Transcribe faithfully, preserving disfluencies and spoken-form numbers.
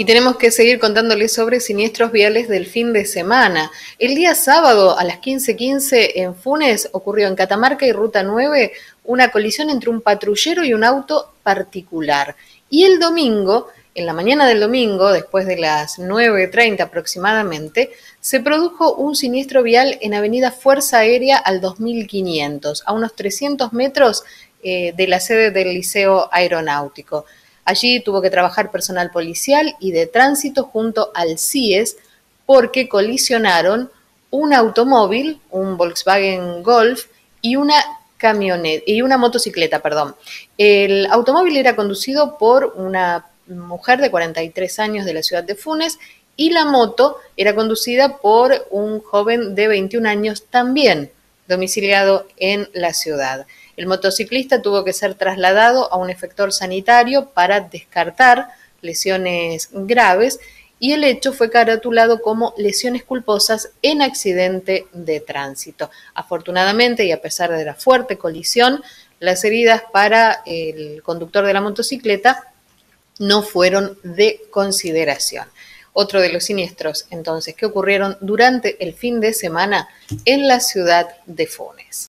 Y tenemos que seguir contándoles sobre siniestros viales del fin de semana. El día sábado a las quince quince en Funes ocurrió en Catamarca y Ruta nueve una colisión entre un patrullero y un auto particular. Y el domingo, en la mañana del domingo, después de las nueve treinta aproximadamente, se produjo un siniestro vial en Avenida Fuerza Aérea al dos mil quinientos, a unos trescientos metros eh, de la sede del Liceo Aeronáutico. Allí tuvo que trabajar personal policial y de tránsito junto al C I E S porque colisionaron un automóvil, un Volkswagen Golf y una camioneta y una motocicleta, perdón. El automóvil era conducido por una mujer de cuarenta y tres años de la ciudad de Funes y la moto era conducida por un joven de veintiún años también domiciliado en la ciudad. El motociclista tuvo que ser trasladado a un efector sanitario para descartar lesiones graves y el hecho fue caratulado como lesiones culposas en accidente de tránsito. Afortunadamente, y a pesar de la fuerte colisión, las heridas para el conductor de la motocicleta no fueron de consideración. Otro de los siniestros, entonces, que ocurrieron durante el fin de semana en la ciudad de Funes.